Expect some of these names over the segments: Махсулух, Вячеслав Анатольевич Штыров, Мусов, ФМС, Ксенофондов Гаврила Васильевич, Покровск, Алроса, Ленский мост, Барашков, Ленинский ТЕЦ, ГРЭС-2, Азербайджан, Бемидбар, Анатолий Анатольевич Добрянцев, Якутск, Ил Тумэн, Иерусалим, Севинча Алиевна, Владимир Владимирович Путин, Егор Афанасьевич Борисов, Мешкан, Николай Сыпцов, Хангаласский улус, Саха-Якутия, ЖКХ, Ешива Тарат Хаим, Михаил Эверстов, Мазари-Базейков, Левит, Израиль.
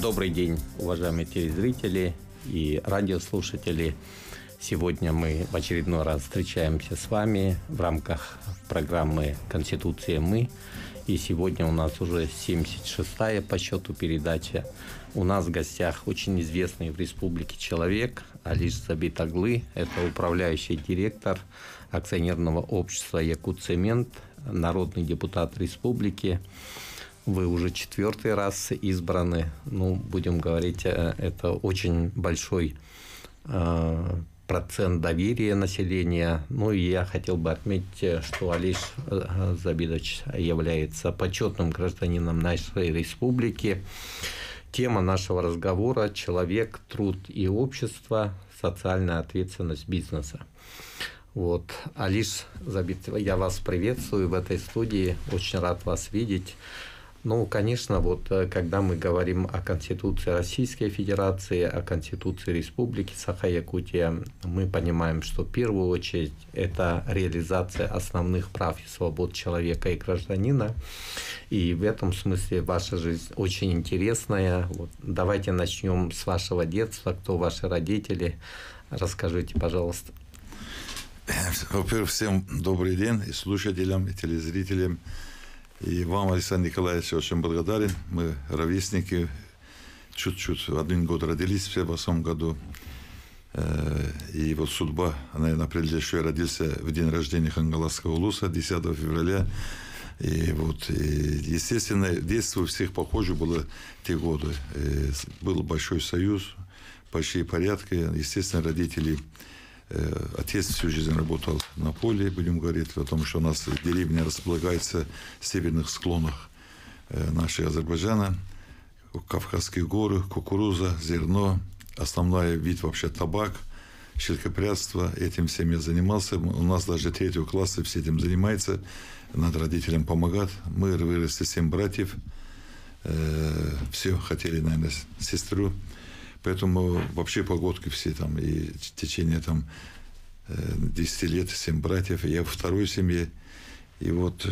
Добрый день, уважаемые телезрители и радиослушатели. Сегодня мы в очередной раз встречаемся с вами в рамках программы «Конституция. Мы». И сегодня у нас уже 76-я по счету передача. У нас в гостях очень известный в республике человек Алиш Сабит. Это управляющий директор акционерного общества «Якутцемент», народный депутат республики. Вы уже 4-й раз избраны. Ну, будем говорить, это очень большой процент доверия населения. Ну, и я хотел бы отметить, что Алиш Забидович является почетным гражданином нашей республики. Тема нашего разговора – человек, труд и общество, социальная ответственность бизнеса. Вот. Алиш Забидович, я вас приветствую в этой студии. Очень рад вас видеть. Ну, конечно, вот когда мы говорим о Конституции Российской Федерации, о Конституции Республики Саха-Якутия, мы понимаем, что в первую очередь это реализация основных прав и свобод человека и гражданина. И в этом смысле ваша жизнь очень интересная. Вот давайте начнем с вашего детства. Кто ваши родители? Расскажите, пожалуйста. Во-первых, всем добрый день и слушателям, и телезрителям. И вам, Александр Николаевич, очень благодарен. Мы ровесники, чуть-чуть, в один год родились, все в 1958 году. И вот судьба, наверное, определила, что я родился в день рождения Хангаласского улуса, 10 февраля. И вот, и, естественно, детство всех похоже было те годы. И был большой союз, большие порядки. Естественно, родители... Отец всю жизнь работал на поле, будем говорить, о том, что у нас деревня располагается в северных склонах нашей Азербайджана. Кавказские горы, кукуруза, зерно, основной вид вообще табак, щелкопрядство. Этим всем я занимался. У нас даже 3-го класса все этим занимается. Надо родителям помогать. Мы выросли 7 братьев. Все хотели, наверное, сестру. Поэтому вообще погодки все там, и в течение там 10 лет 7 братьев, я во второй семье. И вот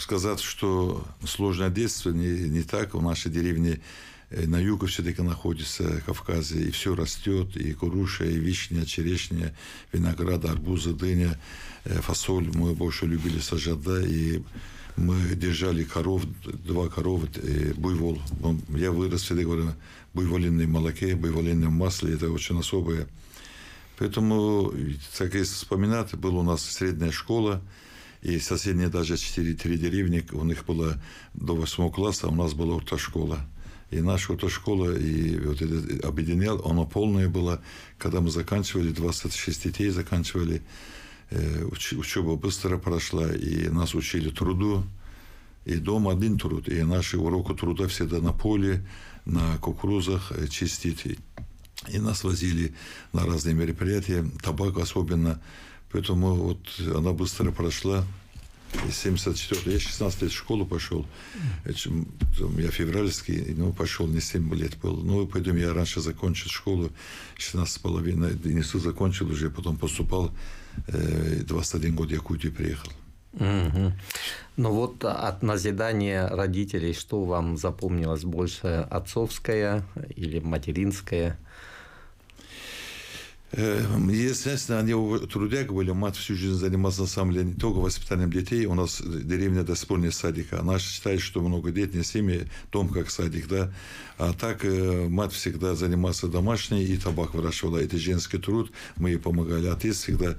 сказать, что сложное детство, не так. В нашей деревне на юге все-таки находится Кавказ, и все растет, и груша, и вишня, черешня, виноград, арбузы, дыня, фасоль. Мы больше любили сажать, да, и... Мы держали коров, 2 коровы, буйвол. Я вырос, всегда говорю, в буйволином молоке, в буйволином масле. Это очень особое. Поэтому, как и вспоминать, была у нас средняя школа. И соседние даже 4-3 деревни, у них было до 8 класса, а у нас была ортошкола. И наша ортошкола, и вот это объединял, она полная была. Когда мы заканчивали, 26 детей заканчивали. Учеба быстро прошла, и нас учили труду, и дом один труд, и наши уроки труда всегда на поле, на кукурузах чистить, и нас возили на разные мероприятия, табак особенно, поэтому вот она быстро прошла. 74, я 16 лет в школу пошел, я февральский, но пошел, не 7 лет был, ну, поэтому я раньше закончил школу, 16,5, институт закончил уже, потом поступал, 21 год в Якутию приехал. Угу. Ну вот от назидания родителей, что вам запомнилось больше, отцовское или материнское? Естественно, они трудяги были, мать всю жизнь занималась на самом деле не только воспитанием детей, у нас деревня до спорной садика, она считает, что много детей, семьи, дом как садик, да, а так мать всегда занималась домашней и табак выращивала, это женский труд, мы ей помогали, отец всегда,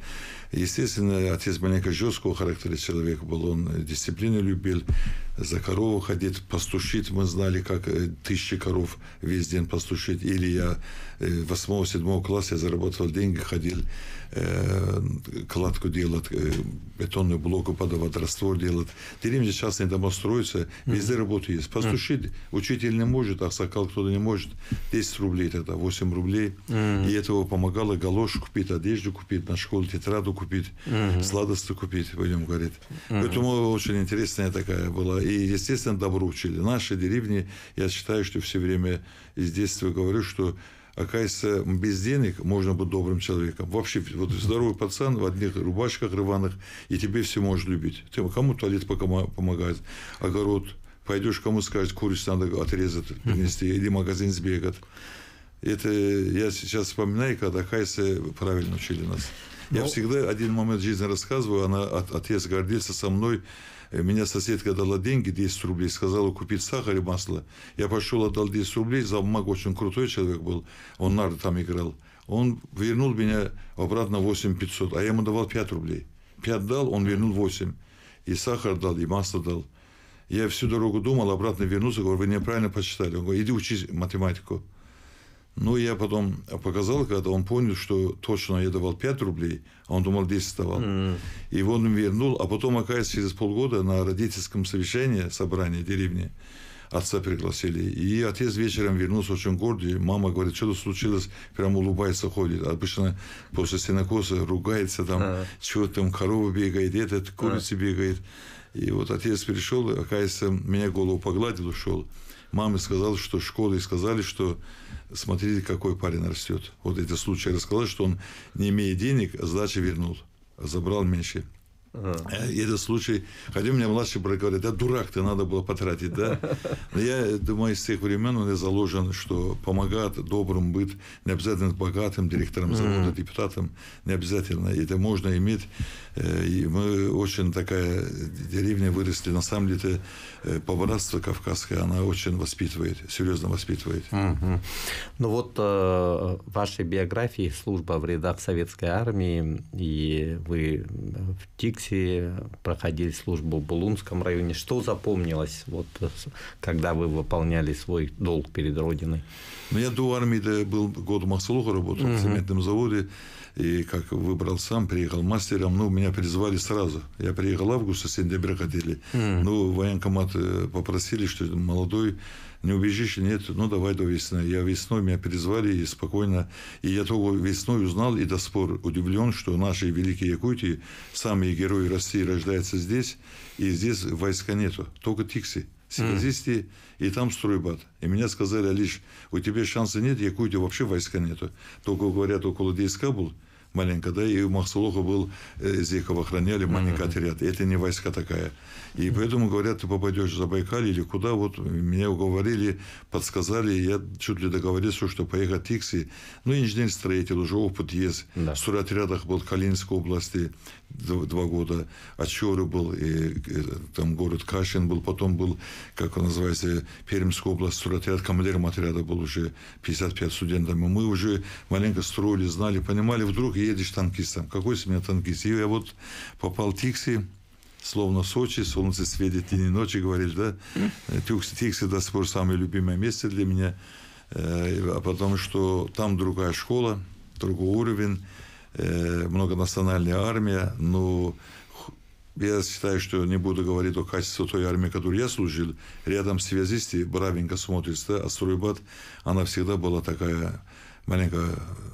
естественно, отец маленько жесткого характера человека был, он дисциплину любил, за корову ходить, пастушить, мы знали, как 1000 коров весь день пастушить, или я в 8-7 классе заработал деньги, ходил кладку делать, бетонную блоку подавать, раствор делать. Деревня частные дома строятся, везде работа есть. Пастушить учитель не может, аксакал кто-то не может. 10 рублей тогда, 8 рублей. И этого помогало галоши купить, одежду купить, на школу тетраду купить, сладости купить, будем говорить. Поэтому очень интересная такая была. И, естественно, добро учили. Наши деревни, я считаю, что все время из детства говорю, что оказывается, без денег можно быть добрым человеком. Вообще, вот здоровый пацан в одних рубашках рваных, и тебе все может любить. Кому туалет помогает, огород, Пойдешь, кому скажешь, курицу надо отрезать, принести, или в магазин сбегать. Это я сейчас вспоминаю, когда Хайсе правильно учили нас. Я всегда один момент жизни рассказываю, она, отец гордился со мной. Меня соседка дала деньги, 10 рублей, сказала купить сахар и масло. Я пошел, отдал 10 рублей, заммаг очень крутой человек был, он нарды там играл. Он вернул меня обратно 8500, а я ему давал 5 рублей. 5 дал, он вернул 8. И сахар дал, и масло дал. Я всю дорогу думал, обратно вернулся, говорю, вы неправильно посчитали. Он говорит, иди учись математику. Ну, я потом показал, когда он понял, что точно я давал 5 рублей, а он думал, 10 давал. И он вернул, а потом, оказывается, через полгода на родительском совещании, собрании деревни, отца пригласили. И отец вечером вернулся очень гордый. Мама говорит, что-то случилось, прям улыбается, ходит. Обычно после сенокоса ругается, там, что там, корова бегает, этот, курица бегает. И вот отец пришел, оказывается, меня голову погладил, ушел. Мама сказала, что школы сказали, что смотрите, какой парень растет. Вот этот случай рассказал, что он, не имея денег, сдачи вернул, забрал меньше. И этот случай, хотя у меня младший брат говорит, да дурак ты, надо было потратить, да. Но я думаю, с тех времен он заложен, что помогать добрым быть, не обязательно богатым директором завода, депутатом, не обязательно. Это можно иметь. И мы очень такая деревня выросли. На самом деле, побратство кавказское, она очень воспитывает, серьезно воспитывает. Ну вот в вашей биографии служба в рядах советской армии, и вы в ТИК проходили службу в Булунском районе. Что запомнилось, вот, когда вы выполняли свой долг перед Родиной? Ну, я до армии был год в Махсулухе, работал в цементном заводе. И как выбрал сам, приехал мастером. Ну, меня призвали сразу. Я приехал в августе, сентября ходили. Ну, военкомат попросили, что молодой, не убежишь, нет, ну, давай до весны. Я весной, меня перезвали, и спокойно. И я только весной узнал, и до спор удивлен, что наши великие Якутии, самые герои России, рождаются здесь, и здесь войска нету, только тикси, силовизисты, и там стройбат. И меня сказали, Алиш, у тебя шанса нет, Якутии вообще войска нету. Только, говорят, около ДСК был, маленько, да, и в Махсулухе был, Зейков охраняли, маленький отряд. Это не войска такая. И поэтому, говорят, ты попадешь в Забайкалье или куда, вот меня уговорили, подсказали, я чуть ли договорился, что поехать в Тикси. Ну, инженер-строитель, уже опыт есть. Да. В стройотрядах был в Калининской области 2 года, Ачоры был, и там город Кашин был, потом был, как он называется, Пермская область, стройотряд, командиром отряда был уже 55 студентов. Мы уже маленько строили, знали, понимали, вдруг едешь танкистом. Какой с меня танкист? И я вот попал в Тикси, словно Сочи, солнце светит день и ночи, говоришь, да? Тикси до сих пор самое любимое место для меня, потому что там другая школа, другой уровень, многонациональная армия, но я считаю, что не буду говорить о качестве той армии, которой я служил. Рядом связисты, бравенько смотрится, да? А стройбат, она всегда была такая... Маленько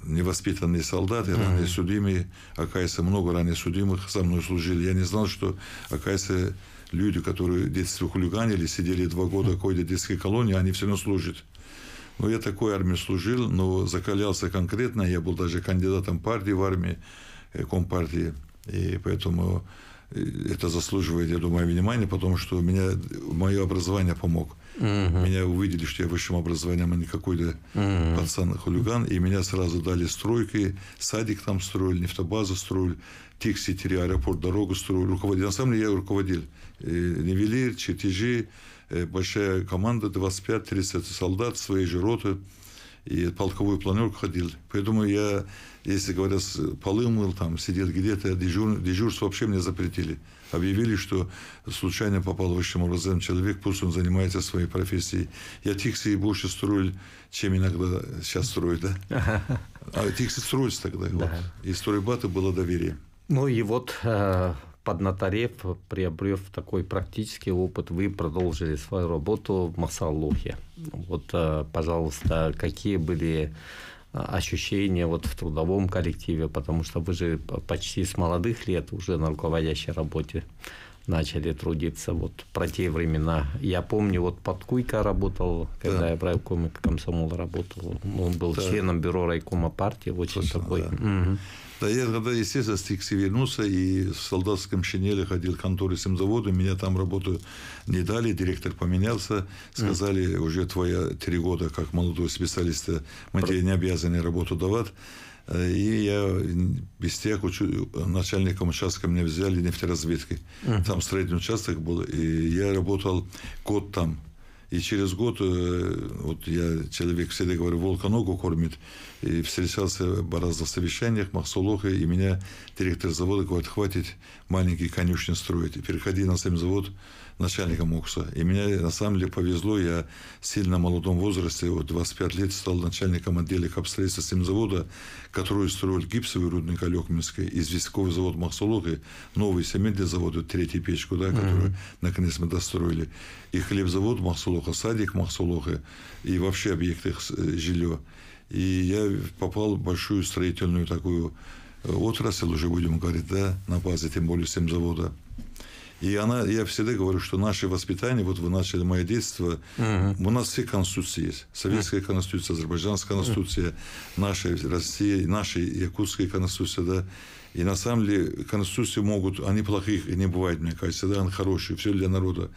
невоспитанные солдаты, ранее судимые, оказывается, много ранее судимых со мной служили. Я не знал, что, оказывается, люди, которые в детстве хулиганили, сидели 2 года в какой-то детской колонии, они все равно служат. Ну, я такой армии служил, но закалялся конкретно. Я был даже кандидатом партии в армии, компартии, и поэтому это заслуживает, я думаю, внимания, потому что меня, мое образование помог. Меня увидели, что я высшим образованием, а не какой-то пацан-хулиган. И меня сразу дали стройки. Садик там строили, нефтобазу строили, Тикси-3, аэропорт, дорогу строили. Руководил. На самом деле я руководил. Нивелир, чертежи, большая команда, 25-30 солдат, своей же роты. И полковую планерку ходил. Поэтому я, если говорят, полы мыл, там, сидел где-то, дежурство вообще мне запретили. Объявили, что случайно попал в высшим образованием человек, пусть он занимается своей профессией. Я Тикси больше строил, чем иногда сейчас строят, да? А Тикси строится тогда. Да. Вот. И стройбату было доверие. Ну и вот... Поднаторев, приобрев такой практический опыт, вы продолжили свою работу в Махсулухе. Вот, пожалуйста, какие были ощущения вот в трудовом коллективе, потому что вы же почти с молодых лет уже на руководящей работе начали трудиться вот про те времена. Я помню, вот под Куйко работал, когда я в райкоме комсомола работал. Он был членом бюро райкома партии, очень такой. Да, я когда, естественно, с Тикси вернулся и в солдатском шинели ходил к конторе семзавода, меня там работу не дали, директор поменялся, сказали, уже твоя 3 года как молодого специалиста, мы тебе не обязаны работу давать. И я без тех начальником участка меня взяли нефтеразведки. Там строительный участок был, и я работал год там. И через год, вот я человек, всегда говорю, волка ногу кормит, и встречался раз на совещаниях, Махсулоха, и меня директор завода говорит, хватит маленький конюшни строить, и переходи на сам завод начальником ОКСа. И меня на самом деле повезло, я сильно в молодом возрасте, вот 25 лет, стал начальником отдела капстроительства семзавода, который строил гипсовый рудный колек Минский, известковый завод Махсулоха, новый семейный завод, вот, 3-я печь, да, которую наконец мы достроили, и хлебзавод Махсулоха, садик Махсулоха и вообще объекты жилье. И я попал в большую строительную такую отрасль, уже будем говорить, да, на базе, тем более семзавода. И она, я всегда говорю, что наше воспитание, вот вы начали мое детство, у нас все конституции есть. Советская конституция, азербайджанская конституция, наша Россия, наша якутская конституция, да. И на самом деле конституции могут, они плохих и не бывает, мне кажется, да, они хорошие, все для народа.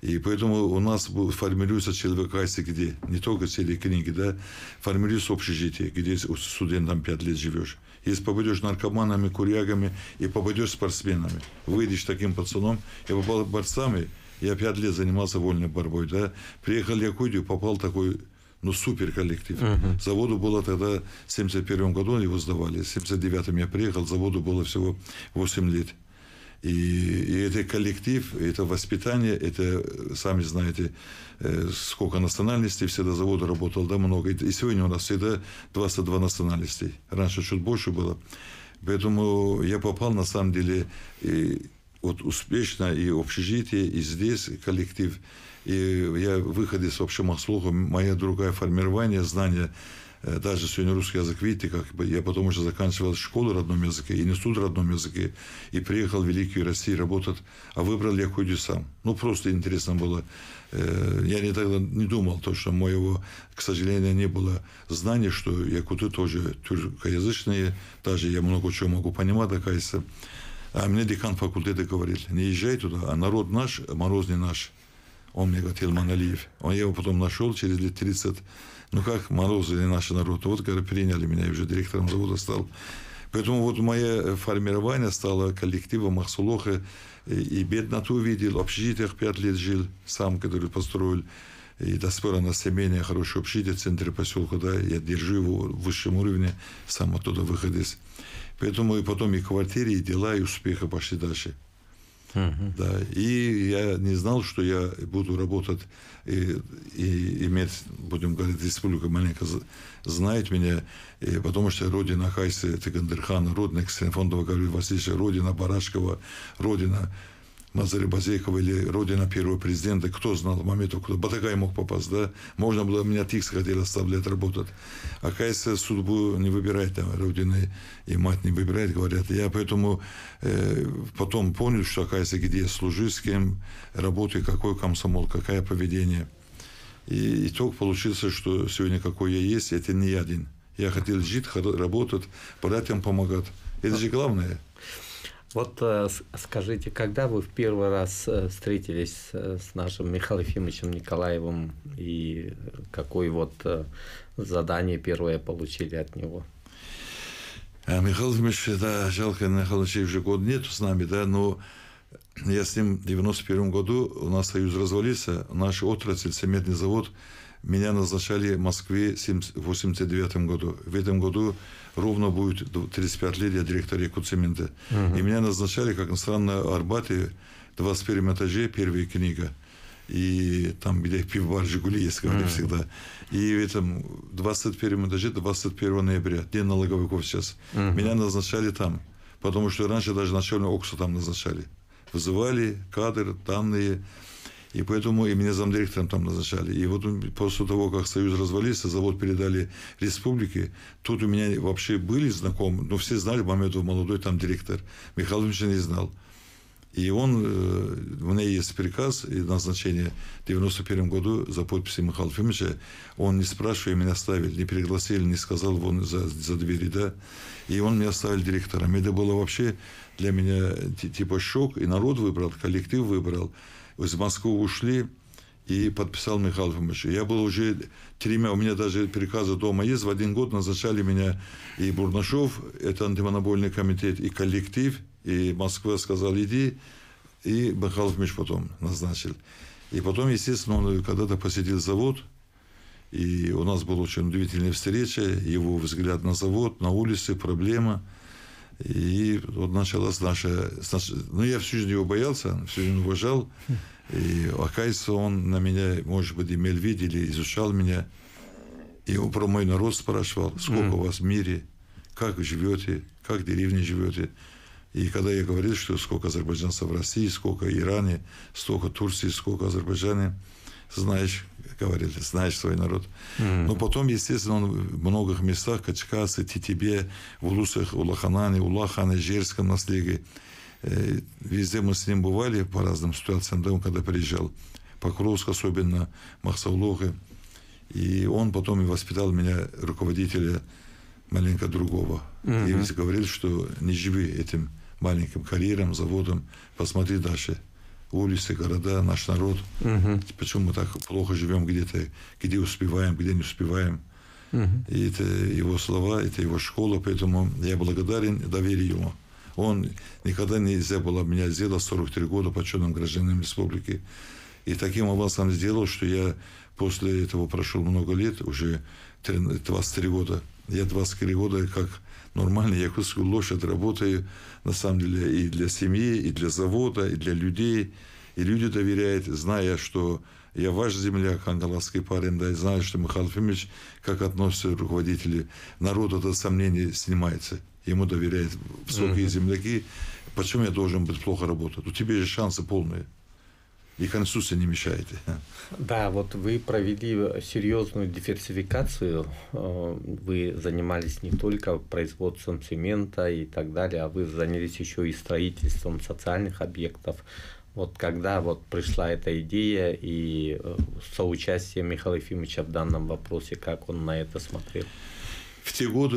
И поэтому у нас формируется человекость, где не только цели книги, да, формируется общежитие, где студентом 5 лет живешь. Если попадешь наркоманами, курягами и попадешь спортсменами, выйдешь таким пацаном, я попал борцами, я 5 лет занимался вольной борьбой, да, приехал в Якутию, попал в такой, ну, супер коллектив. Заводу было тогда, в 1971 году его сдавали, в 1979 я приехал, заводу было всего 8 лет. И это коллектив, это воспитание, это, сами знаете, сколько национальностей, всегда завода работал, да, много. И сегодня у нас всегда 22 национальностей. Раньше чуть больше было. Поэтому я попал, на самом деле, вот успешно и в общежитие, и здесь коллектив. И я выходец вообще Махсулоха, моя другая формирование, знания. Даже сегодня русский язык, видите, как я потом уже заканчивал школу в родном языке, институт в родном языке, и приехал в Великую Россию работать, а выбрал я Якутию сам. Ну, просто интересно было. Я не тогда не думал, то, что моего, к сожалению, не было знания, что якуты тоже тюркоязычные, даже я много чего могу понимать, оказывается. А мне декан факультета говорил, не езжай туда, а народ наш, мороз не наш. Он мне говорил, Маналиев. Он, я его потом нашел через лет 30. Ну, как морозили наш народ. Вот, когда приняли меня, я уже директором завода стал. Поэтому вот мое формирование стало коллективом Махсулоха. И бедноту увидел, в общежитиях 5 лет жил, сам, который построил. И до спора на семейное хорошее общежитие в центре поселка, да, я держу его в высшем уровне, сам оттуда выходец. Поэтому и потом и квартиры, и дела, и успехи пошли дальше. Да, и я не знал, что я буду работать и иметь, будем говорить, республика маленько знает меня, и потому что родина Хайса Тагандерхана, родина Ксенофондова, Гаврила Васильевича, родина Барашкова, родина Мазари-Базейкова или родина первого президента, кто знал в момент, куда Батагай мог попасть, да, можно было меня Тикс хотел оставлять работать, а Хайса судьбу не выбирает, там, родины и мать не выбирает, говорят, я поэтому потом понял, что Хайса, где я служу, с кем работаю, какой комсомол, какое поведение, и итог получился, что сегодня какой я есть, это не я один, я хотел жить, работать, братьям помогать, это же главное. Вот скажите, когда вы в первый раз встретились с нашим Михаилом Ефимовичем Николаевым и какое вот задание первое получили от него? Михаил Ефимович, да, жалко, Михаил Ефимович уже год нету с нами, да, но я с ним в 1991 году, у нас союз развалился, наш отрасль, цементный завод, меня назначали в Москве в 1989 году. В этом году ровно будет 35 лет я директор Якутцемента. И меня назначали, как ни странно, в Арбате, 21 этаже, первая книга. И там, где пивбар «Жигули» есть, говорю всегда. И в этом 21 этаже, 21 ноября, день налоговиков сейчас. Меня назначали там, потому что раньше даже начальную ОКСу там назначали. Вызывали кадры, данные. И поэтому и меня замдиректором там назначали. И вот после того, как союз развалился, завод передали республике, тут у меня вообще были знакомые, но все знали, Мамедов молодой там директор. Михаил Ильич не знал. И у меня есть приказ и назначение в 1991 году за подписью Михаила Ефимовича. Он не спрашивая меня ставил, не пригласили, не сказал вон за двери, да. И он меня ставил директором. Это было вообще для меня типа шок. И народ выбрал, коллектив выбрал. Из Москвы ушли и подписал Михаил Ефимович. Я был уже тремя, у меня даже приказы дома есть. В один год назначали меня и Бурнашов, это антимонопольный комитет, и коллектив. И Москва сказала, иди, и Михаил Ефимович потом назначил. И потом, естественно, он когда-то посетил завод, и у нас была очень удивительная встреча, его взгляд на завод, на улицы, проблема. И вот началась наша... Ну, я всю жизнь его боялся, всю жизнь уважал. И, оказывается, он на меня, может быть, имел вид или изучал меня. И он про мой народ спрашивал, сколько у вас в мире, как живете, как в деревне живете. И когда я говорил, что сколько азербайджанцев в России, сколько в Иране, столько Турции, сколько в Азербайджане, знаешь, говорили, знаешь свой народ. Но потом, естественно, он в многих местах, Качкасы, Титибе, в Улусах, Улаханане, Улахане, Жерском наследии. Везде мы с ним бывали по разным ситуациям, да, он когда приезжал. Покровск особенно, Махсаулохе. И он потом и воспитал меня, руководителя маленько другого. И говорил, что не живи этим маленьким карьером, заводом, посмотри дальше. Улицы, города, наш народ. Почему мы так плохо живем где-то, где успеваем, где не успеваем. И это его слова, это его школа, поэтому я благодарен, доверию ему. Он никогда нельзя было меня сделать 43 года почетным гражданином республики. И таким образом сделал, что я после этого прошел много лет, уже 23 года. Я 23 года как нормальный якутский лошадь работаю, на самом деле, и для семьи, и для завода, и для людей. И люди доверяют, зная, что я ваш земляк, хангаласский парень, да, и знаю, что Михаил Ефимович, как относятся руководители, народ это сомнение снимается. Ему доверяют высокие земляки. Почему я должен быть плохо работать? У тебя же шансы полные. И Конституции не мешаете. Да, вот вы провели серьезную диверсификацию. Вы занимались не только производством цемента и так далее, а вы занялись еще и строительством социальных объектов. Вот когда вот пришла эта идея и соучастие Михаила Ефимовича в данном вопросе, как он на это смотрел? В те годы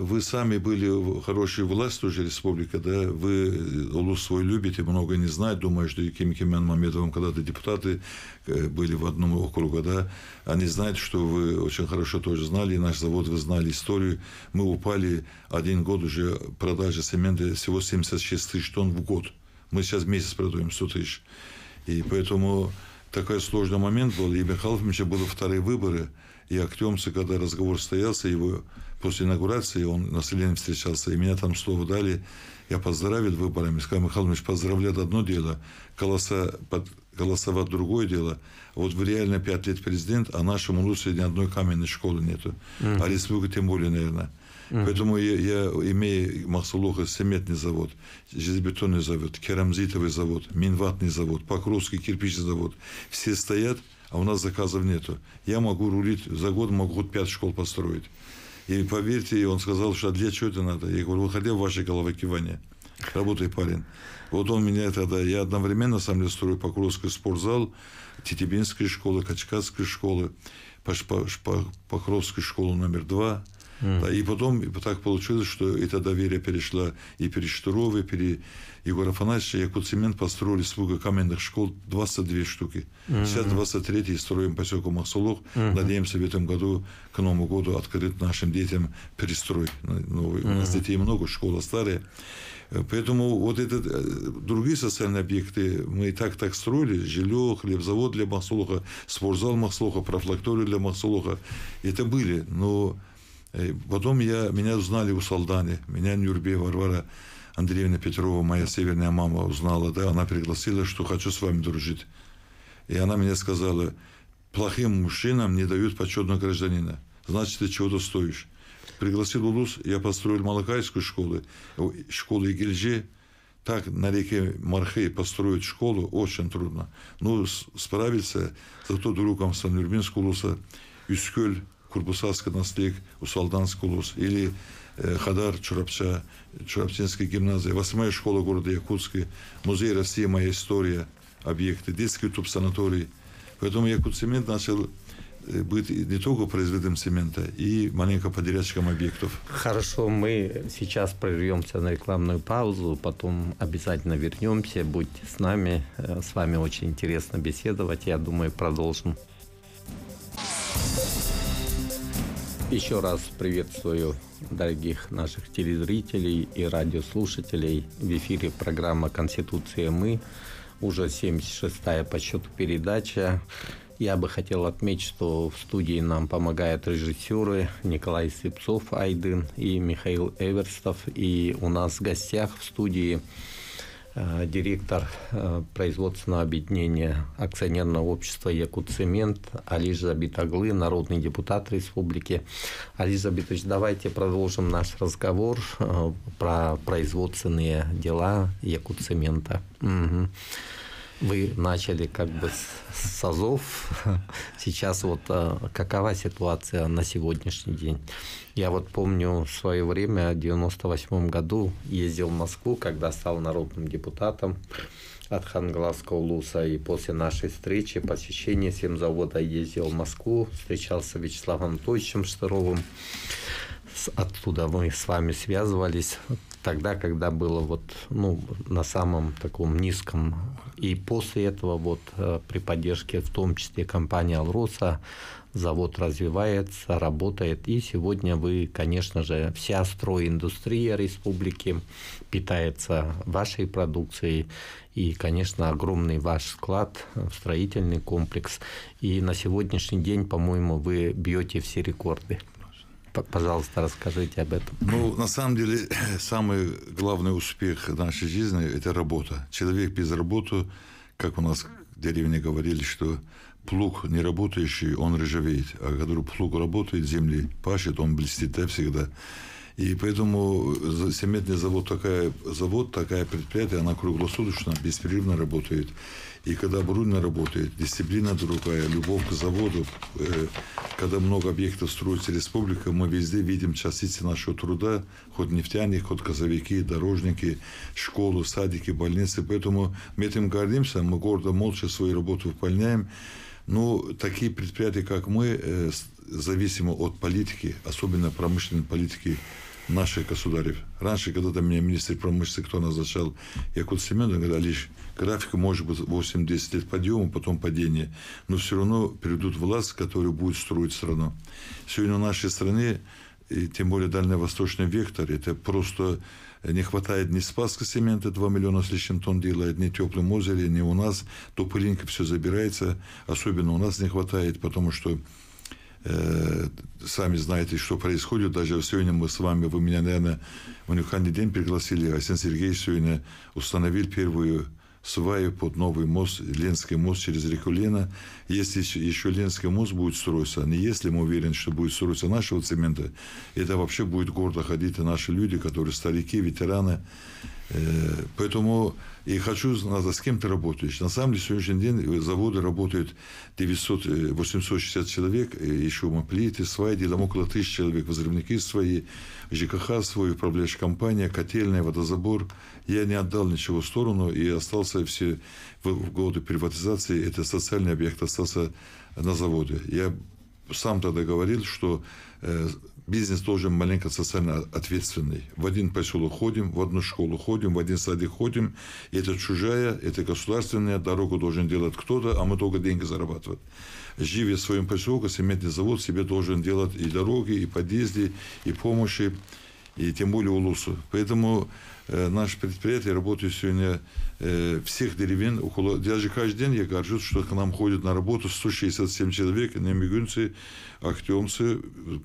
вы сами были в хорошей власти уже республика, да, вы улус свой любите, много не знаете, думаю, что и Ким-Кимян Мамедовым когда-то депутаты были в одном округе, да, они знают, что вы очень хорошо тоже знали, наш завод вы знали историю, мы упали один год уже продажи цемента всего 76 тысяч тонн в год, мы сейчас месяц продаем 100 тысяч, и поэтому такой сложный момент был, и Михаил Ефимович были вторые выборы. И Актемцы, когда разговор состоялся, его после инаугурации он населением встречался, и меня там слово дали, я поздравил выборами, сказал, Михаил Ильич, поздравляют одно дело, голосовать другое дело. Вот в реально 5 лет президент, а нашему улусе ни одной каменной школы нету, а республика тем более, наверное. Поэтому я имею Махсулуха цементный завод, железобетонный завод, керамзитовый завод, минватный завод, Покровский кирпичный завод, все стоят. А у нас заказов нету. Я могу рулить, за год могу 5 школ построить. И поверьте, он сказал, что для чего это надо? Я говорю, выходя в ваши головокивания. Работай, парень. Вот он меня тогда... Я одновременно, на самом деле, строю Покровский спортзал, Титибинские школы, Качкасские школы, Покровскую школу номер 2. Да, и потом так получилось, что это доверие перешло и перед Штыровой, и перед Егором Афанасьевичем. Якутцемент построили сколько каменных школ, 22 штуки. Сейчас 23-й строим поселку Махсулух. Надеемся, в этом году, к Новому году, открыть нашим детям перестрой новый. У нас детей много, школа старая. Поэтому вот это, другие социальные объекты мы и так строили. Жилье, хлебзавод для Махсулуха, спортзал Махсулуха, профилакторию для Махсулуха. Это были, но... Потом меня узнали у Салдани, меня Нюрбе Варвара Андреевна Петрова, моя северная мама, узнала, да, она пригласила, что хочу с вами дружить. И она мне сказала, плохим мужчинам не дают почетного гражданина, значит, ты чего-то стоишь. Пригласил улус, я построил Малакайскую школу, школу Игильжи. Так на реке Мархей построить школу очень трудно. Но справиться, зато другом Санюрбинского улуса, Юскель, Курбусаск наследник, Усалданский улус, или Хадар, Чурапча, Чурапчинская гимназия, 8-я школа города Якутска, музей России, моя история, объекты, детский туб-санаторий. Поэтому Якутцемент начал быть не только производителем цемента, и маленько подрядчиком объектов. Хорошо, мы сейчас прервемся на рекламную паузу, потом обязательно вернемся, будьте с нами. С вами очень интересно беседовать, я думаю, продолжим. Еще раз приветствую дорогих наших телезрителей и радиослушателей. В эфире программа «Конституция. Мы». Уже 76-я по счету передача. Я бы хотел отметить, что в студии нам помогают режиссеры Николай Сыпцов, Айдын, и Михаил Эверстов. И у нас в гостях в студии директор производственного объединения акционерного общества «Якутцемент» Алиш Забит, народный депутат республики. Алиш Забидович, давайте продолжим наш разговор про производственные дела «Якутцемента». Угу. Вы начали как бы с АЗОВ. Сейчас вот какова ситуация на сегодняшний день? Я вот помню в свое время, в 1998 году ездил в Москву, когда стал народным депутатом от Хангаласского улуса. И после нашей встречи, посещения семзавода, ездил в Москву, встречался с Вячеславом Анатольевичем Штыровым. Оттуда мы с вами связывались тогда, когда было вот, ну, на самом таком низком. И после этого вот при поддержке, в том числе, компании «Алроса», завод развивается, работает. И сегодня вы, конечно же, вся стройиндустрия республики питается вашей продукцией. И, конечно, огромный ваш склад, строительный комплекс. И на сегодняшний день, по-моему, вы бьете все рекорды. Пожалуйста, расскажите об этом. Ну, на самом деле, самый главный успех нашей жизни – это работа. Человек без работы, как у нас в деревне говорили, что плуг не работающий, он ржавеет. А когда плуг работает, земли пашет, он блестит, да, всегда. И поэтому цементный завод, такая предприятие, она круглосуточно, беспрерывно работает. И когда брудно работает, дисциплина другая, любовь к заводу, когда много объектов строится республика, мы везде видим частицы нашего труда, хоть нефтяне, хоть газовики, дорожники, школы, садики, больницы. Поэтому мы этим гордимся, мы гордо, молча свою работу выполняем. Но такие предприятия, как мы, зависимы от политики, особенно промышленной политики наших государев. Раньше, когда-то меня министр промышленности, кто назначал, Якутцемент, он говорил: Алиш, графика может быть 8-10 лет подъема, потом падение, но все равно перейдут власть, которая будет строить страну. Сегодня в нашей стране, и тем более дальневосточный вектор, это просто не хватает ни Спасского цемента, 2 миллиона с лишним тонн делает, ни Теплым озере, ни у нас, то пылинка все забирается, особенно у нас не хватает, потому что сами знаете, что происходит. Даже сегодня мы с вами, вы меня, наверное, в уникальный день пригласили. Айсен Сергеевич сегодня установил первую сваю под новый мост, Ленский мост через реку Лена. Если еще Ленский мост будет строиться, не если, мы уверены, что будет строиться нашего цемента, это вообще будет гордо ходить и наши люди, которые старики, ветераны. Поэтому и хочу знать, с кем ты работаешь. На самом деле, в сегодняшний день заводы работают 860 человек, еще моплиты, свои дела, около 1000 человек, возрывники свои, ЖКХ свой, управляющая компания, котельная, водозабор. Я не отдал ничего в сторону, и остался все в годы приватизации, это социальный объект остался на заводе. Я сам тогда говорил, что бизнес должен маленько социально ответственный. В один поселок ходим, в одну школу ходим, в один садик ходим. Это чужая, это государственная, дорогу должен делать кто-то, а мы только деньги зарабатывать. Живя в своем поселке, цементный завод себе должен делать и дороги, и подъезды, и помощи, и тем более улусу. Поэтому наше предприятие работает сегодня всех деревень. Около, даже каждый день я горжусь, что к нам ходит на работу 167 человек, немигунцы, актемцы,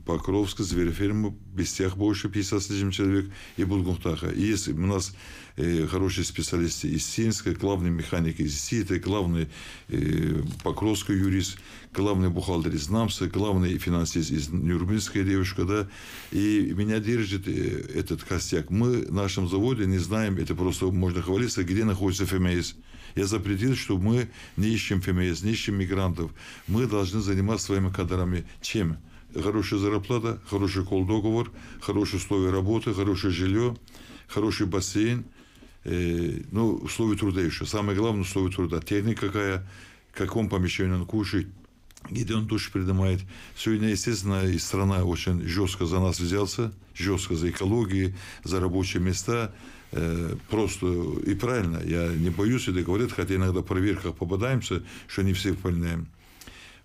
Покровска, звероферма, без тех больше 57 человек и Булгунтаха. И есть у нас хорошие специалисты из Синска, главный механик из Сита, главный Покровский юрист, главный бухгалтер из Намса, главный финансист из Нюрнбергской девушка, да. И меня держит этот костяк. Мы в нашем заводе не знаем, это просто можно хвалиться, где находится ФМС. Я запретил, что мы не ищем ФМС, не ищем мигрантов. Мы должны заниматься своими кадрами. Чем? хорошая зарплата, хороший колдоговор, хорошие условия работы, хорошее жилье, хороший бассейн, ну, условия труда еще. Самое главное, условия труда. Техника какая, в каком помещении он кушает, где он душ принимает. Сегодня, естественно, и страна очень жестко за нас взялся, жестко за экологию, за рабочие места. Просто и правильно, я не боюсь, это говорят, хотя иногда в проверках попадаемся, что не все выполняем.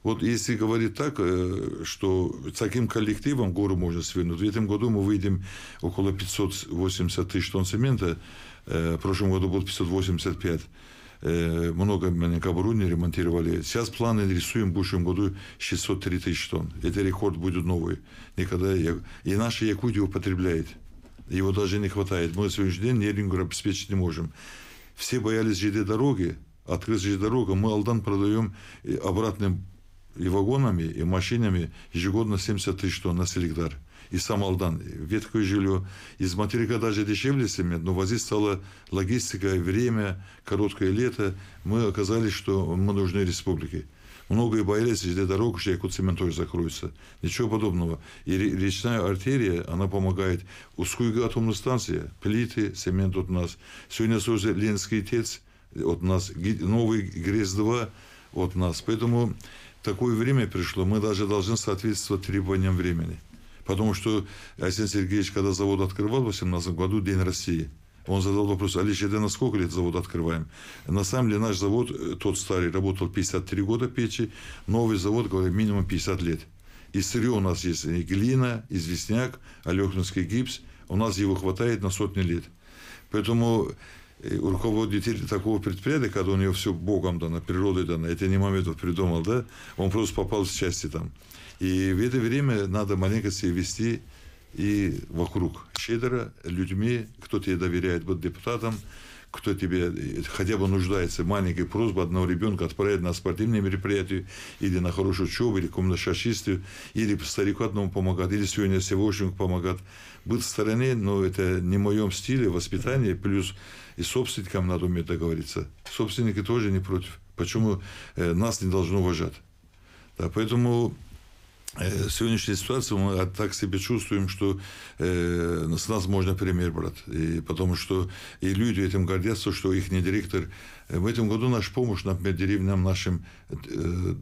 Вот если говорить так, что с таким коллективом гору можно свернуть. В этом году мы выйдем около 580 тысяч тонн цемента, в прошлом году было 585. Много маленьких оборудований ремонтировали. Сейчас планы рисуем в будущем году 603 тысячи тонн. Это рекорд будет новый. Никогда и наша Якутия употребляет. Его даже не хватает. Мы на сегодняшний день Нерингу обеспечить не можем. Все боялись ЖД-дороги. Открылась ЖД-дорога. Мы Алдан продаем обратным и вагонами, и машинами ежегодно 70 тысяч тонн на Селегдар. И сам Алдан, ветхое жилье. Из материка даже дешевле цемент, но возить стала логистика, время, короткое лето. Мы оказались, что мы нужны республике. Многие боялись, где дорога, что Якутцемент тоже закроется. Ничего подобного. И речная артерия, она помогает. Ускуйга атомная станция, плиты, цемент от нас. Сегодня создан Ленинский ТЕЦ от нас. Новый ГРЭС-2 от нас. Поэтому такое время пришло. Мы даже должны соответствовать требованиям времени. Потому что Айсен Сергеевич, когда завод открывал в 2018 году, День России, он задал вопрос: Алиш, это на сколько лет завод открываем? На самом деле наш завод, тот старый, работал 53 года печи, новый завод, говорят, минимум 50 лет. И сырье у нас есть, и глина, известняк, алехнинский гипс, у нас его хватает на сотни лет. Поэтому руководитель такого предприятия, когда у него все Богом дано, природой дано, это не Мамедов придумал, да? Он просто попал в счастье там. И в это время надо маленько себя вести и вокруг. Щедро, людьми, кто тебе доверяет, быть депутатом, кто тебе хотя бы нуждается. Маленькая просьба одного ребенка отправить на спортивные мероприятия, или на хорошую учебу, или какому-то шашисту, или старику одному помогать, или сегодня всегошнику помогать. Быть в стороне, но это не в моем стиле воспитания, плюс и собственникам надо уметь договориться. Собственники тоже не против. Почему нас не должно уважать? Да, поэтому сегодняшняя ситуация, мы так себе чувствуем, что с нас можно пример брать. И потому что и люди этим гордятся, что их не директор. В этом году наша помощь, например, деревням нашим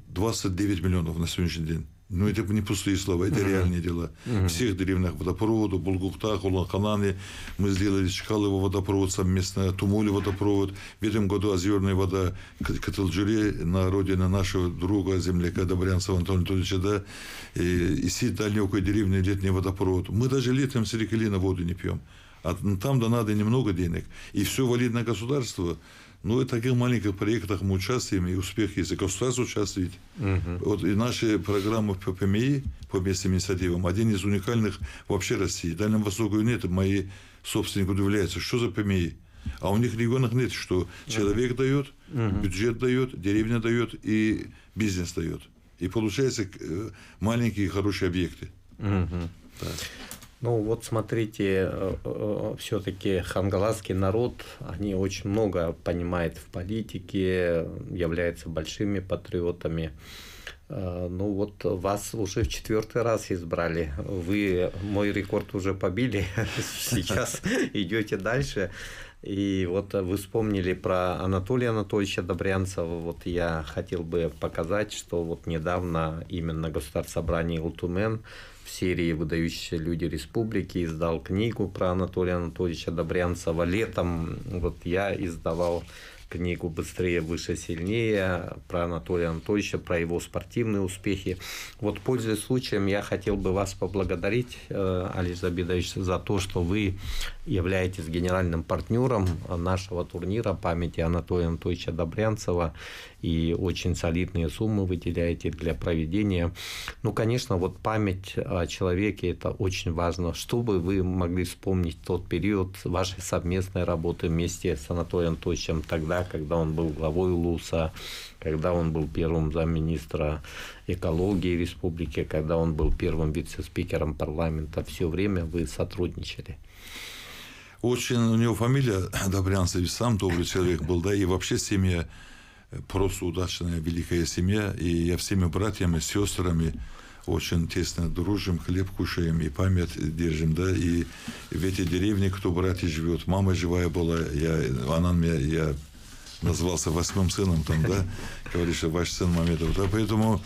29 миллионов на сегодняшний день. Ну, это не пустые слова, это реальные дела. В всех деревнях водопровода, Булгуктах, Улан-Ханане. Мы сделали Чкалово водопровод совместно, Тумули водопровод. В этом году озерная вода Каталджире на родине нашего друга, земляка Добрянцева Анатолия Анатольевича, да. И сеть далекой деревни, летний водопровод. Мы даже летом с реки Лина воду не пьем. А там да надо немного денег. И все валит на государство. Ну, и в таких маленьких проектах мы участвуем, и успех есть. И государство участвует. Вот и наши программы по ПМИ, по местным инициативам, один из уникальных вообще России. В Дальнем Востоке нет, мои собственники удивляются, что за ПМИ. А у них в регионах нет, что человек дает, бюджет дает, деревня дает, и бизнес дает. И получаются маленькие хорошие объекты. Да. Ну вот смотрите, все-таки хангаласский народ, они очень много понимают в политике, являются большими патриотами. Ну вот вас уже в 4-й раз избрали, вы мой рекорд уже побили, сейчас идете дальше. И вот вы вспомнили про Анатолия Анатольевича Добрянцева. Вот я хотел бы показать, что вот недавно именно Государственное собрание Ил Тумэн в серии «Выдающиеся люди республики» издал книгу про Анатолия Анатольевича Добрянцева. Летом вот я издавал книгу «Быстрее, выше, сильнее» про Анатолия Анатольевича, про его спортивные успехи. Вот, пользуясь случаем, я хотел бы вас поблагодарить, Алиш Забидович, за то, что вы являетесь генеральным партнером нашего турнира памяти Анатолия Анатольевича Добрянцева. И очень солидные суммы вы выделяете для проведения. Ну, конечно, вот память о человеке – это очень важно. Чтобы вы могли вспомнить тот период вашей совместной работы вместе с Анатолием Анатольевичем тогда, когда он был главой улуса, когда он был первым замминистра экологии республики, когда он был первым вице-спикером парламента, все время вы сотрудничали. Очень у него фамилия Добрянцев, сам добрый человек был, да, и вообще семья. Просто удачная, великая семья. И я всеми братьями, сестрами очень тесно дружим, хлеб кушаем и память держим, да, и в эти деревни, кто братья живет, мама живая была, она меня назвался восьмым сыном, там, да, говорит, что ваш сын Мамедов, да, поэтому,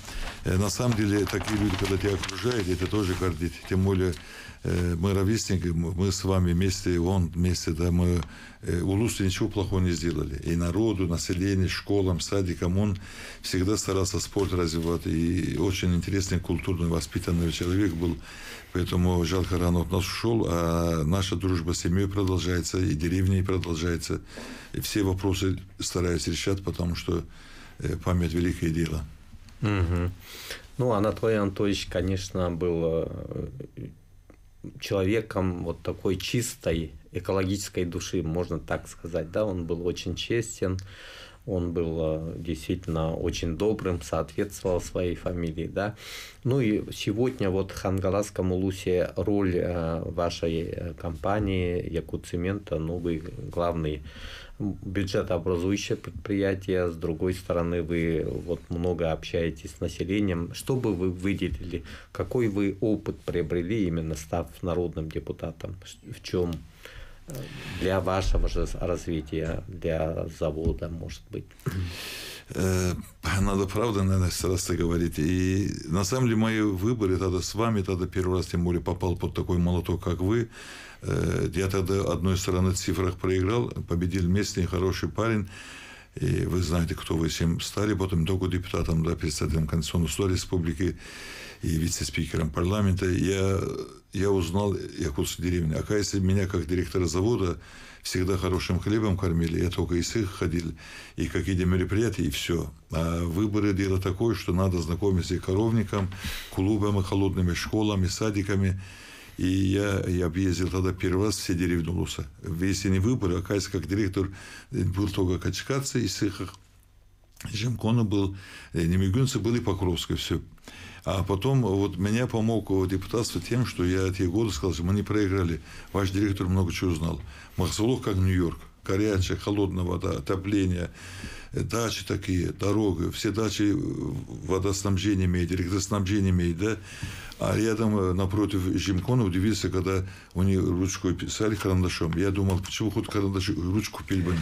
на самом деле, такие люди, когда тебя окружают, это тоже гордит, тем более, мы ровесники, мы с вами вместе, он вместе, да, мы улус ничего плохого не сделали. И народу, населению, школам, садикам он всегда старался спорт развивать. И очень интересный, культурный, воспитанный человек был. Поэтому жалко, рано от нас ушел, а наша дружба с семьей продолжается, и деревней продолжается. И все вопросы стараюсь решать, потому что память – великое дело. Угу. Ну, Анатолий Анатольевич, конечно, был человеком вот такой чистой экологической души, можно так сказать, да, он был очень честен, он был действительно очень добрым, соответствовал своей фамилии, да. Ну и сегодня вот в Хангаласском улусе роль вашей компании Якутцемента, ну вы главный бюджетообразующее предприятие, с другой стороны вы вот много общаетесь с населением. Что бы вы выделили, какой вы опыт приобрели, именно став народным депутатом, в чем для вашего же развития, для завода, может быть? Надо правда, наверное, сразу говорить. И на самом деле мои выборы тогда с вами, тогда первый раз, тем более, попал под такой молоток, как вы. Я тогда, одной стороны, в цифрах проиграл, победил местный хороший парень. И вы знаете, кто вы всем стали, потом только депутатом, да, председателем Конституционного суда республики и вице-спикером парламента. Я узнал якутскую деревню. Оказывается, меня как директора завода всегда хорошим хлебом кормили. Я только из их ходил, и какие-то мероприятия, и все. А выборы дело такое, что надо знакомиться и коровникам, клубами, холодными школами, садиками. И я объездил тогда первый раз все деревни улуса. Если не выборы, оказывается, как директор был только Качкадзе и Сыхах, Жемкона был, Немигунцы были, Покровская, все. А потом вот меня помог депутатство тем, что я те годы сказал, что мы не проиграли. Ваш директор много чего узнал. Махсулух как Нью-Йорк. Горячая, холодная вода, отопление, дачи такие, дороги. Все дачи водоснабжение имеют, электроснабжение имеют, да. А я там напротив Жемкона удивился, когда они ручкой писали карандашом. Я думал, почему хоть карандаш, ручку пили бы.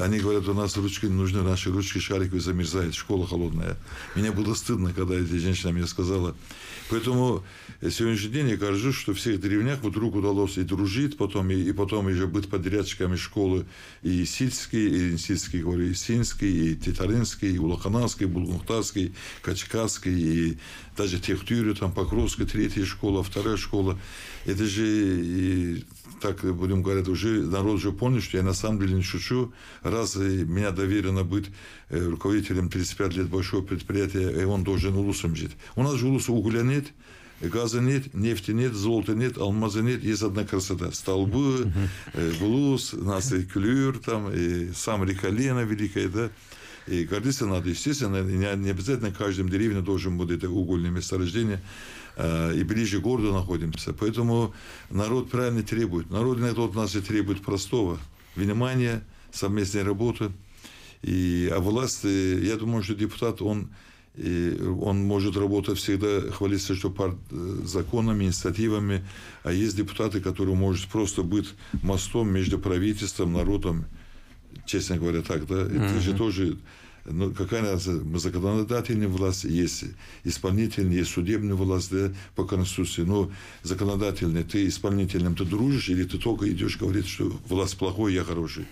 Они говорят, у нас ручки не нужны, наши ручки шариковые замерзают, школа холодная. Меня было стыдно, когда эта женщина мне сказала. Поэтому сегодняшний день я горжусь, что в всех деревнях вдруг удалось и дружить, потом уже быть подрядчиками школы и сельские, и синские, и тетаринские, и улахананские, и булгунхтарские, качкасские, и даже Техтюре, там Покровская, третья школа, вторая школа. Это же и... Так, будем говорить, уже народ уже понял, что я на самом деле не шучу. Раз меня доверено быть руководителем 35 лет большого предприятия, и он должен улусом жить. У нас же улуса угля нет, газа нет, нефти нет, золота нет, алмаза нет. Есть одна красота. Столбы, улус, нас и клюр, там, и сам река Лена великая, да. И гордиться надо, естественно, не обязательно в каждом деревне должен быть это угольное месторождение. И ближе к городу находимся. Поэтому народ правильно требует. Народ иногда от нас и требует простого. Внимания, совместной работы. А власть, я думаю, что депутат, он может работать всегда, хвалиться, что под законами, инициативами. А есть депутаты, которые могут просто быть мостом между правительством, народом. Честно говоря, так, да? Это же тоже... Ну, какая разница? Законодательная власть есть, исполнительная, есть судебная власть, да, по Конституции. Но законодательная, ты исполнительным, ты дружишь, или ты только идешь говорить, что власть плохой, я хороший.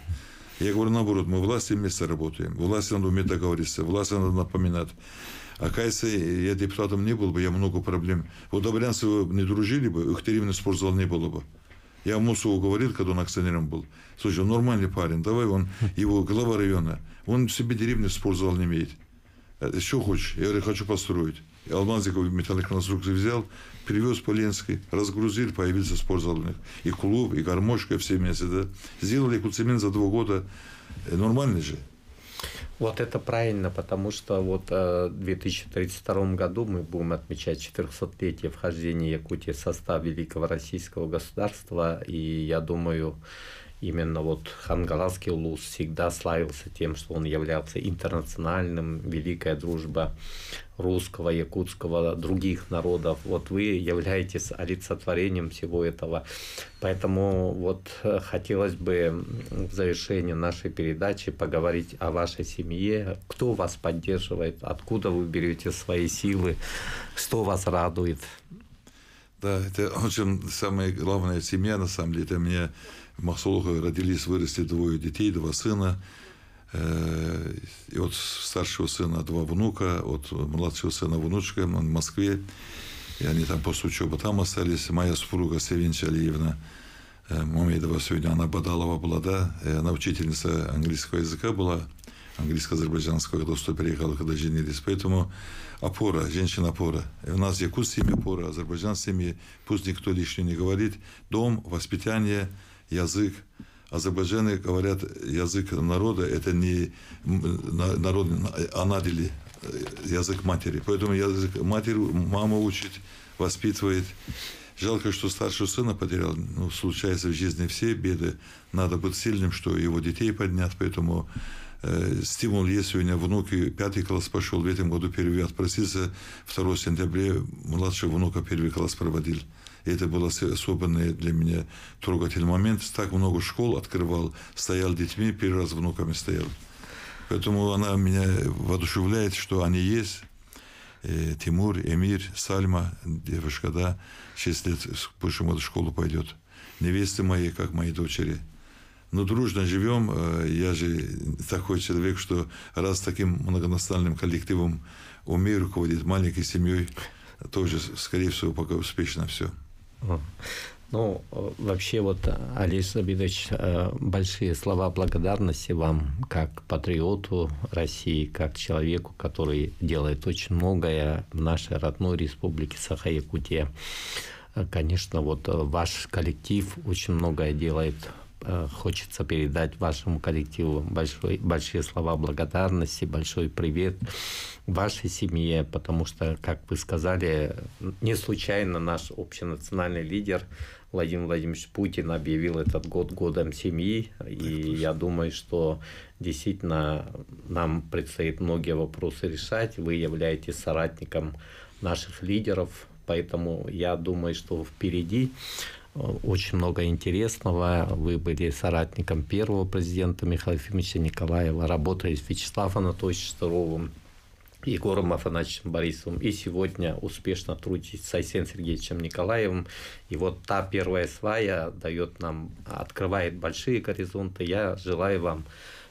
Я говорю наоборот, мы власти вместе работаем. Власти надо уметь договориться, власти надо напоминать. Оказывается, я депутатом не был бы, я много проблем. Вот Добрянцева не дружили бы, их деревни спортзал не было бы. Я Мусову говорил, когда он акционером был. Слушай, он нормальный парень, давай, он его глава района. Он себе деревню спортзал не имеет. Что хочешь? Я говорю, хочу построить. Алмазиковый металлоконструкцию взял, привез по Ленской, разгрузил, появился спортзал у них. И клуб, и гармошка, все вместе. Да? Сделали Якутцемент за 2 года. Нормально же. Вот это правильно, потому что вот в 2032 году мы будем отмечать 400-летие вхождения Якутии в состав Великого Российского государства, и я думаю, именно вот Хангаласский улус всегда славился тем, что он являлся интернациональным, великая дружба русского, якутского, других народов. Вот вы являетесь олицетворением всего этого. Поэтому вот хотелось бы в завершении нашей передачи поговорить о вашей семье. Кто вас поддерживает? Откуда вы берете свои силы? Что вас радует? Да, это очень самая главная семья, на самом деле. Это у меня в Махсулухе родились, выросли двое детей, два сына. И от старшего сына два внука, от младшего сына внучка, он в Москве. И они там после учебы там остались. Моя супруга Севинча Алиевна Мамедова сегодня, она Бадалова была, да? Она учительница английского языка была, английско-азербайджанского, когда сюда переехала, когда женились. Поэтому опора, женщина-опора. У нас якутские опора, азербайджанские семьи, пусть никто лишнего не говорит. Дом, воспитание, язык. Азербайджане говорят, язык народа – это не народ, а надели язык матери. Поэтому язык матери мама учит, воспитывает. Жалко, что старшего сына потерял. Ну, случается в жизни все беды. Надо быть сильным, что его детей поднять. Поэтому стимул есть. У меня внуки 5-й класс пошел. В этом году первый отпросился. 2 сентября младшего внука 1-й класс проводил. Это был особенный для меня трогательный момент. Так много школ открывал, стоял детьми, 1 раз внуками стоял. Поэтому она меня воодушевляет, что они есть. Тимур, Эмир, Сальма, девушка, да, 6 лет в будущем году в школу пойдет. Невесты мои, как мои дочери. Но дружно живем. Я же такой человек, что раз таким многонациональным коллективом умею руководить, маленькой семьей, тоже, скорее всего, пока успешно все. Ну, вообще, вот, Алиш Забидович, большие слова благодарности вам, как патриоту России, как человеку, который делает очень многое в нашей родной республике Саха-Якутия. Конечно, вот ваш коллектив очень многое делает. Хочется передать вашему коллективу большие слова благодарности, большой привет вашей семье, потому что, как вы сказали, не случайно наш общенациональный лидер Владимир Владимирович Путин объявил этот год годом семьи. И я думаю, что действительно нам предстоит многие вопросы решать. Вы являетесь соратником наших лидеров, поэтому я думаю, что впереди очень много интересного. Вы были соратником первого президента Михаила Ефимовича Николаева, работали с Вячеславом Анатольевичем Штыровым, Егором Афанасьевичем Борисовым, и сегодня успешно трудитесь с Айсеном Сергеевичем Николаевым. И вот та первая свая дает нам, открывает большие горизонты. Я желаю вам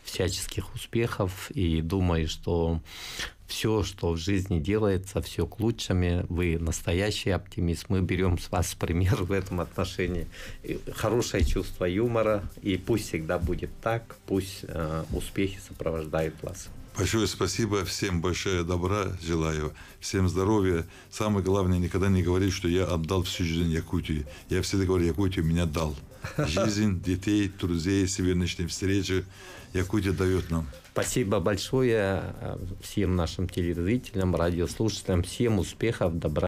всяческих успехов и думаю, что все, что в жизни делается, все к лучшему. Вы настоящий оптимист. Мы берем с вас пример в этом отношении. Хорошее чувство юмора. И пусть всегда будет так. Пусть успехи сопровождают вас. Большое спасибо. Всем большое добра желаю. Всем здоровья. Самое главное, никогда не говорить, что я отдал всю жизнь Якутии. Я всегда говорю, Якутия меня дал. Жизнь, детей, друзей, сегодняшние встречи. Якутия дает нам. Спасибо большое всем нашим телезрителям, радиослушателям. Всем успехов, добра.